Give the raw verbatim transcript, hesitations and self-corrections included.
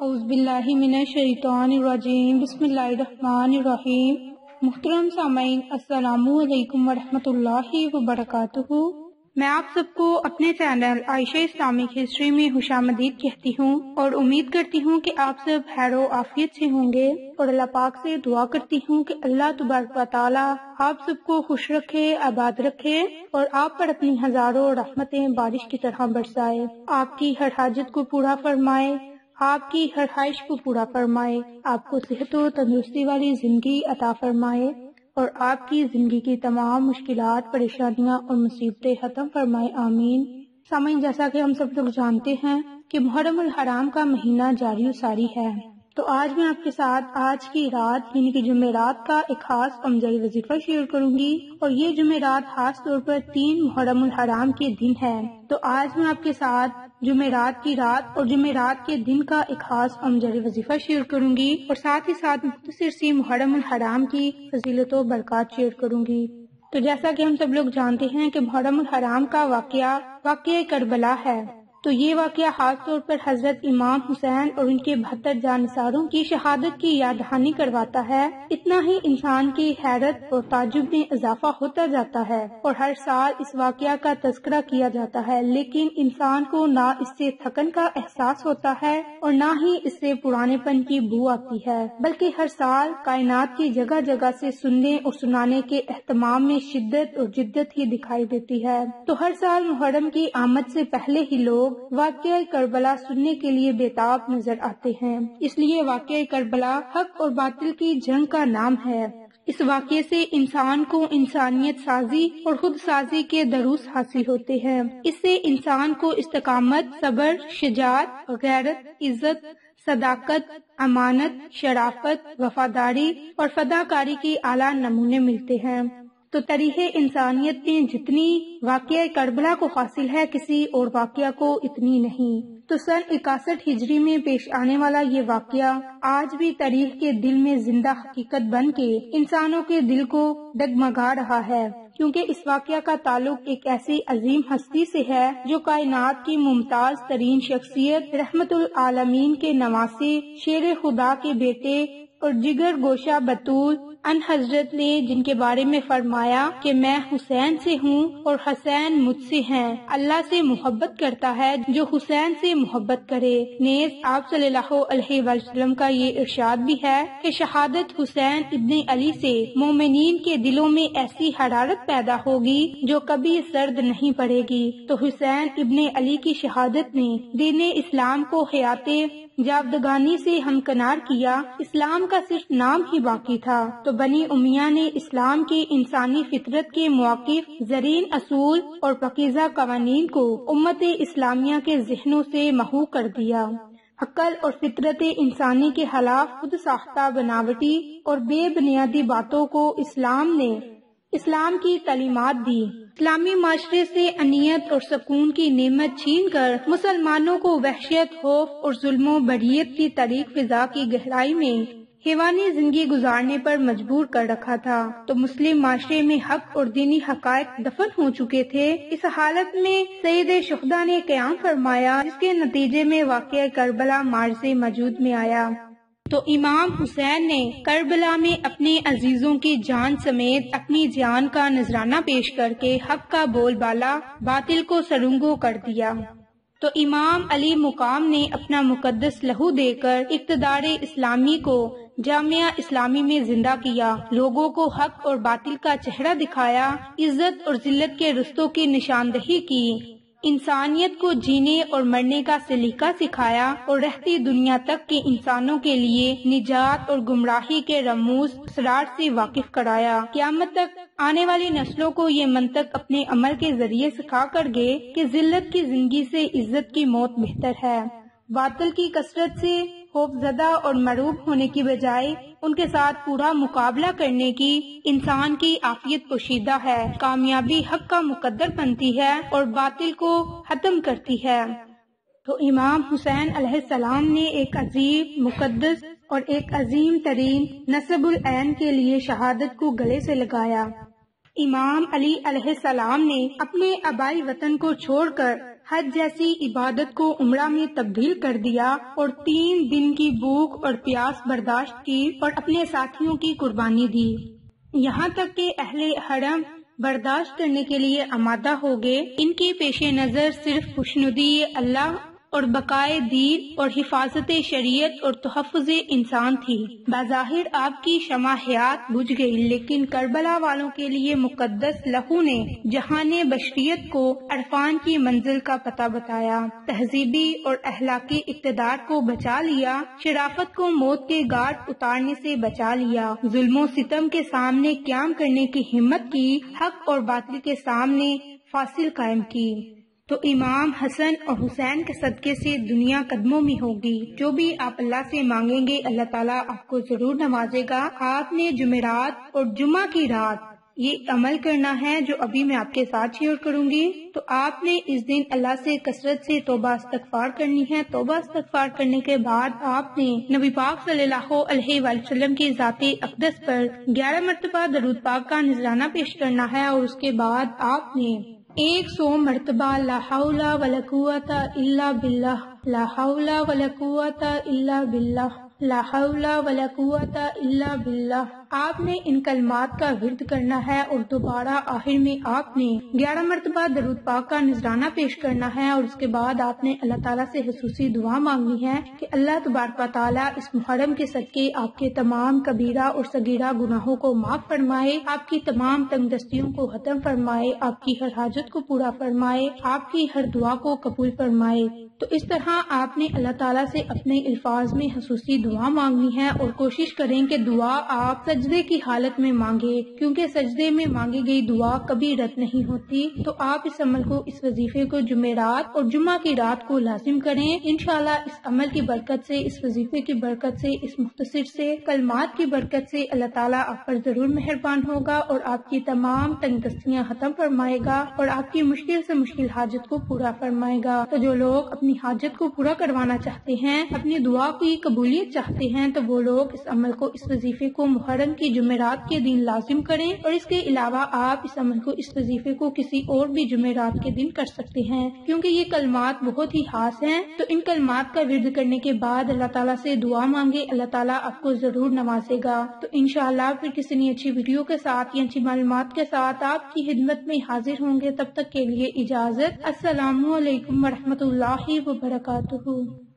औज़ुबिल्लाहि मिनश्शैतानिर्रजीम बिस्मिल्लाहिर्रहमानिर्रहीम। मुहतरम सामईन, अस्सलामुअलैकुम वरहमतुल्लाहि वबरकातुहू। मैं आप सबको अपने चैनल आयशा इस्लामिक हिस्ट्री में खुशामदीद कहती हूँ और उम्मीद करती हूँ कि आप सब हैरो आफियत से होंगे और अल्लाह पाक से दुआ करती हूँ कि अल्लाह तबारक व तआला आप सबको खुश रखे, आबाद रखे और आप पर अपनी हजारों रहमतें बारिश की तरह बरसाए, आपकी हर हाजत को पूरा फरमाए, आपकी हर ख्वाहिश को पूरा फरमाए, आपको सेहत और तंदुरुस्ती वाली जिंदगी अता फरमाए और आपकी जिंदगी की तमाम मुश्किलात, परेशानियाँ और मुसीबतें खत्म फरमाए, आमीन। सामईन, जैसा कि हम सब लोग जानते हैं कि मुहर्रमुल हराम का महीना जारी और सारी है, तो आज मैं आपके साथ आज की रात यानी कि जुमेरात का एक खास अमजई वजीफा शेयर करूंगी और ये जुमेरात खास तौर पर तीन मुहर्रमुल हराम के दिन है। तो आज मैं आपके साथ जुमेरात की रात और जुमेरात के दिन का एक खास अमजद वजीफा शेयर करूंगी और साथ ही साथ मुख्तसर सी मुहर्रमुल हराम की फजीलत और बरकत शेयर करूंगी। तो जैसा कि हम सब लोग जानते हैं कि मुहर्रमुल हराम का वाकया वाकया करबला है, तो ये वाकया खास तौर पर हजरत इमाम हुसैन और उनके बहत्तर जानसारों की शहादत की याद दहानी करवाता है। इतना ही इंसान की हैरत और ताजुब में इजाफा होता जाता है और हर साल इस वाकया का तस्करा किया जाता है, लेकिन इंसान को ना इससे थकन का एहसास होता है और ना ही इससे पुरानेपन की बू आती है, बल्कि हर साल कायनात की जगह जगह से सुनने और सुनाने के अहतमाम में शिद्दत और जिद्दत ही दिखाई देती है। तो हर साल मुहर्रम की आमद से पहले ही लोग वाक़या करबला सुनने के लिए बेताब नजर आते हैं, इसलिए वाक़या करबला हक और बातिल की जंग का नाम है। इस वाक़ये से इंसान को इंसानियत साजी और खुद साजी के दरूस हासिल होते हैं। इससे इंसान को इस्तकामत, सबर, शिजात, गैरत, इज्जत, सदाकत, अमानत, शराफत, वफादारी और फदाकारी के आला नमूने मिलते हैं। तो तरीहे इंसानियत में जितनी वाक़या करबला को हासिल है, किसी और वाक़या को इतनी नहीं। तो सन इकसठ हिजरी में पेश आने वाला ये वाक़या आज भी तारीख के दिल में जिंदा हकीकत बन के इंसानों के दिल को डगमगा रहा है, क्योंकि इस वाक़या का ताल्लुक एक ऐसी अजीम हस्ती से है जो कायनात की मुमताज तरीन शख्सियत, रहमतुल आलमीन के नवासे, शेर खुदा के बेटे और जिगर गोशा बतूल अन हजरत ने जिनके बारे में फरमाया कि मैं हुसैन से हूँ और हुसैन मुझसे हैं, अल्लाह से मोहब्बत करता है जो हुसैन से मोहब्बत करे। नेज़ आप सल्लल्लाहु अलैहि वसल्लम का ये इरशाद भी है कि शहादत हुसैन इब्ने अली से मोमिनीन के दिलों में ऐसी हरारत पैदा होगी जो कभी सर्द नहीं पड़ेगी। तो हुसैन इब्ने अली की शहादत ने दीन इस्लाम को हयाते जावदगानी से हमकनार किया, इस्लाम का सिर्फ नाम ही बाकी था। तो बनी उमिया ने इस्लाम की इंसानी फितरत के मौक़िफ़, ज़रीन असूल और पकीज़ा क़वानीन को उम्मत इस्लामिया के ज़हनों से महू कर दिया। अक्ल और फितरत इंसानी के खिलाफ खुद साख्ता बनावटी और बेबुनियादी बातों को इस्लाम ने इस्लाम की तालीमात दी। इस्लामी माशरे से अनियत और सुकून की नेमत छीन कर मुसलमानों को वहशियत, खौफ और जुल्मो बरियत की तारीख फिजा की गहराई में हैवानी जिंदगी गुजारने पर मजबूर कर रखा था। तो मुस्लिम माशरे में हक और दीनी हकायक दफन हो चुके थे। इस हालत में सैयद शुहदा ने क़याम फरमाया, जिसके नतीजे में वाक़या करबला मार्ज वजूद में आया। तो इमाम हुसैन ने करबला में अपने अजीजों की जान समेत अपनी जान का नजराना पेश करके हक का बोलबाला बातिल को सरुंगो कर दिया। तो इमाम अली मुकाम ने अपना मुकद्दस लहू देकर इक़्तिदारे इस्लामी को जामिया इस्लामी में जिंदा किया, लोगों को हक और बातिल का चेहरा दिखाया, इज्जत और जिल्लत के रिश्तों की निशानदही की, इंसानियत को जीने और मरने का सलीका सिखाया और रहती दुनिया तक के इंसानों के लिए निजात और गुमराही के रमूज असरार से वाकिफ कराया। क़यामत तक आने वाली नस्लों को ये मंतक अपने अमल के जरिए सिखा कर गए कि जिल्लत की जिंदगी से इज्जत की मौत बेहतर है। बातिल की कसरत से खौफजदा और मरूब होने की बजाय उनके साथ पूरा मुकाबला करने की इंसान की आफियत पोशीदा है। कामयाबी हक का मुकद्दर बनती है और बातिल को खत्म करती है। तो इमाम हुसैन अलैहिस्सलाम ने एक अजीब, मुकद्दस और एक अजीम तरीन नसबुल ऐन के लिए शहादत को गले से लगाया। इमाम अली अलैहिस्सलाम ने अपने आबाई वतन को छोड़कर हज जैसी इबादत को उम्रा में तब्दील कर दिया और तीन दिन की भूख और प्यास बर्दाश्त की और अपने साथियों की कुर्बानी दी। यहाँ तक कि अहले हरम बर्दाश्त करने के लिए आमादा हो गए। इनके पेश नज़र सिर्फ खुशनुदी अल्लाह और बकाए दीन और हिफाजत शरीयत और तहफ़्फ़ुज़ इंसान थी। बाज़ाहिर आपकी शमा हयात बुझ गई, लेकिन करबला वालों के लिए मुकद्दस लहू ने जहाने बशरियत को अरफान की मंजिल का पता बताया, तहजीबी और अहलाकी इक़्तिदार को बचा लिया, शराफत को मौत के गार्ड उतारने से बचा लिया, जुल्मो सितम के सामने क्याम करने की हिम्मत की, हक और बातिल के सामने फासिल कायम की। तो इमाम हसन और हुसैन के सदके से दुनिया कदमों में होगी। जो भी आप अल्लाह से मांगेंगे अल्लाह ताला आपको जरूर नवाजेगा। आपने जुमेरात और जुमा की रात ये अमल करना है जो अभी मैं आपके साथ शेयर करूंगी। तो आपने इस दिन अल्लाह से कसरत से तौबा इस्तगफार करनी है। तौबा इस्तगफार करने के बाद आपने नबी पाक सल्लल्लाहु अलैहि वसल्लम की ज़ाते अक़दस पर ग्यारह मरतबा दरूद पाक का नजराना पेश करना है और उसके बाद आपने एक सौ मरतबा ला हौला वला कुव्वता इल्ला बिल्लाह, ला हौला वला कुव्वता इल्ला बिल्लाह, ला हौला वला कुव्वता इल्ला बिल्लाह, आपने इन कलमात का विर्द करना है और दोबारा आखिर में आपने ग्यारह मरतबा दरूद पाक का नजराना पेश करना है और उसके बाद आपने अल्लाह ताला से हुसूसी दुआ मांगनी है कि अल्लाह तबारक व तआला इस मुहर्रम के सदके आपके तमाम कबीरा और सगीरा गुनाहों को माफ फरमाए, आपकी तमाम तंगदस्तियों को खत्म फरमाए, आपकी हर हाजत को पूरा फरमाए, आपकी हर दुआ को कबूल फरमाए। तो इस तरह आपने अल्लाह ताला से अपने अल्फाज में हुसूसी दुआ मांगनी है और कोशिश करें कि दुआ आप सजदे की हालत में मांगे, क्योंकि सजदे में मांगी गई दुआ कभी रद्द नहीं होती। तो आप इस अमल को, इस वजीफे को जुमेरात और जुमा की रात को लाजिम करें। इंशाल्लाह इस अमल की बरकत से, इस वजीफे की बरकत से, इस मुख्तसर से कलमात की बरकत से अल्लाह ताला आप पर जरूर मेहरबान होगा और आपकी तमाम तंगदस्तियाँ खत्म फरमाएगा और आपकी मुश्किल से मुश्किल हाजत को पूरा फरमाएगा। तो जो लोग अपनी हाजत को पूरा करवाना चाहते हैं, अपनी दुआ की कबूलियत चाहते हैं, तो वो लोग इस अमल को, इस वजीफे को मुहर्रम की जुमेरात के दिन लाजिम करें। और इसके अलावा आप इस अमल को, इस वजीफे को किसी और भी जुमेरात के दिन कर सकते हैं, क्योंकि ये कलमात बहुत ही खास हैं। तो इन कलमात का विर्द करने के बाद अल्लाह ताला से दुआ मांगे, अल्लाह ताला आपको जरूर नवाजेगा। तो इंशाल्लाह फिर किसी नई अच्छी वीडियो के साथ या अच्छी मालूमात के साथ आपकी खिदमत में हाजिर होंगे। तब तक के लिए इजाजत। अस्सलामु अलैकुम वरहमतुल्लाहि वबरकातुहू।